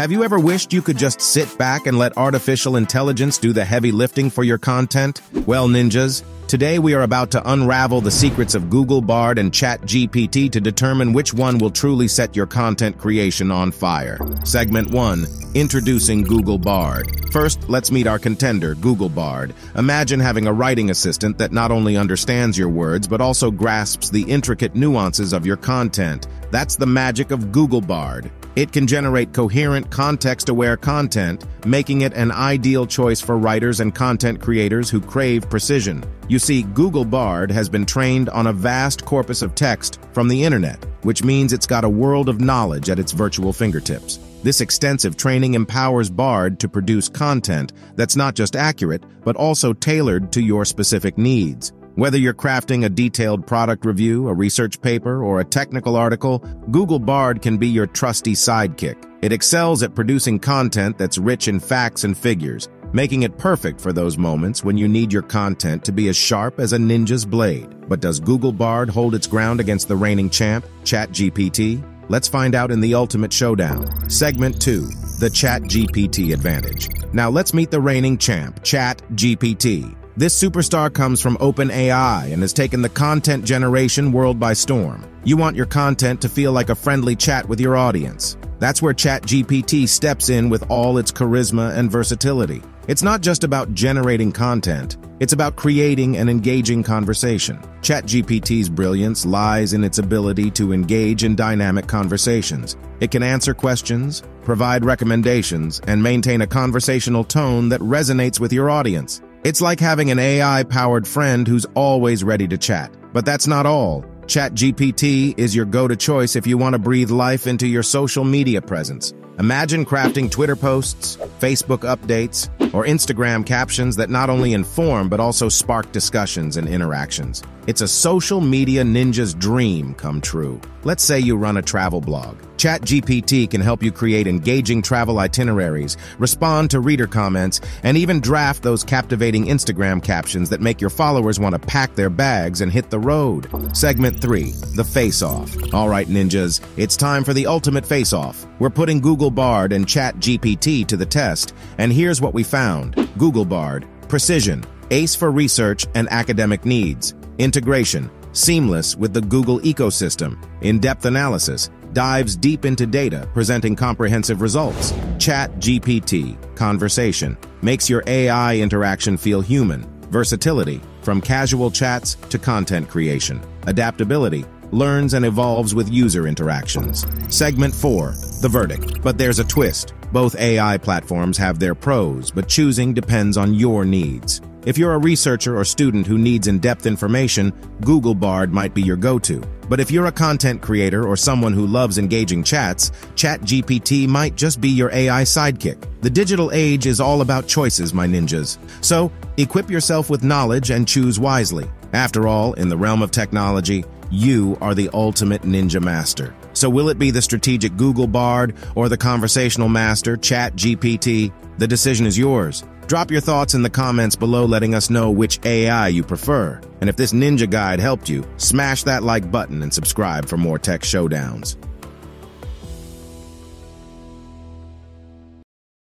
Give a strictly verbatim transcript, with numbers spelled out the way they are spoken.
Have you ever wished you could just sit back and let artificial intelligence do the heavy lifting for your content? Well, ninjas, today we are about to unravel the secrets of Google Bard and ChatGPT to determine which one will truly set your content creation on fire. Segment one. Introducing Google Bard. First, let's meet our contender, Google Bard. Imagine having a writing assistant that not only understands your words, but also grasps the intricate nuances of your content. That's the magic of Google Bard. It can generate coherent, context-aware content, making it an ideal choice for writers and content creators who crave precision. You see, Google Bard has been trained on a vast corpus of text from the internet, which means it's got a world of knowledge at its virtual fingertips. This extensive training empowers Bard to produce content that's not just accurate, but also tailored to your specific needs. Whether you're crafting a detailed product review, a research paper, or a technical article, Google Bard can be your trusty sidekick. It excels at producing content that's rich in facts and figures, making it perfect for those moments when you need your content to be as sharp as a ninja's blade. But does Google Bard hold its ground against the reigning champ, ChatGPT? Let's find out in the ultimate showdown. Segment two. The ChatGPT advantage. Now let's meet the reigning champ, ChatGPT. This superstar comes from OpenAI and has taken the content generation world by storm. You want your content to feel like a friendly chat with your audience. That's where ChatGPT steps in with all its charisma and versatility. It's not just about generating content, it's about creating an engaging conversation. ChatGPT's brilliance lies in its ability to engage in dynamic conversations. It can answer questions, provide recommendations, and maintain a conversational tone that resonates with your audience. It's like having an A I-powered friend who's always ready to chat. But that's not all. ChatGPT is your go-to choice if you want to breathe life into your social media presence. Imagine crafting Twitter posts, Facebook updates, or Instagram captions that not only inform but also spark discussions and interactions. It's a social media ninja's dream come true. Let's say you run a travel blog. ChatGPT can help you create engaging travel itineraries, respond to reader comments, and even draft those captivating Instagram captions that make your followers want to pack their bags and hit the road. Segment three. The face-off. All right, ninjas, it's time for the ultimate face-off. We're putting Google Bard and ChatGPT to the test, and here's what we found. Google Bard. Precision. Ace for research and academic needs. Integration. Seamless with the Google ecosystem. In-depth analysis. Dives deep into data, presenting comprehensive results. ChatGPT. Conversation. Makes your A I interaction feel human. Versatility. From casual chats to content creation. Adaptability. Learns and evolves with user interactions. Segment four. The verdict. But there's a twist. Both A I platforms have their pros, but choosing depends on your needs. If you're a researcher or student who needs in-depth information, Google Bard might be your go-to. But if you're a content creator or someone who loves engaging chats, ChatGPT might just be your A I sidekick. The digital age is all about choices, my ninjas. So, equip yourself with knowledge and choose wisely. After all, in the realm of technology, you are the ultimate ninja master. So will it be the strategic Google Bard or the conversational master, ChatGPT? The decision is yours. Drop your thoughts in the comments below, letting us know which A I you prefer. And if this ninja guide helped you, smash that like button and subscribe for more tech showdowns.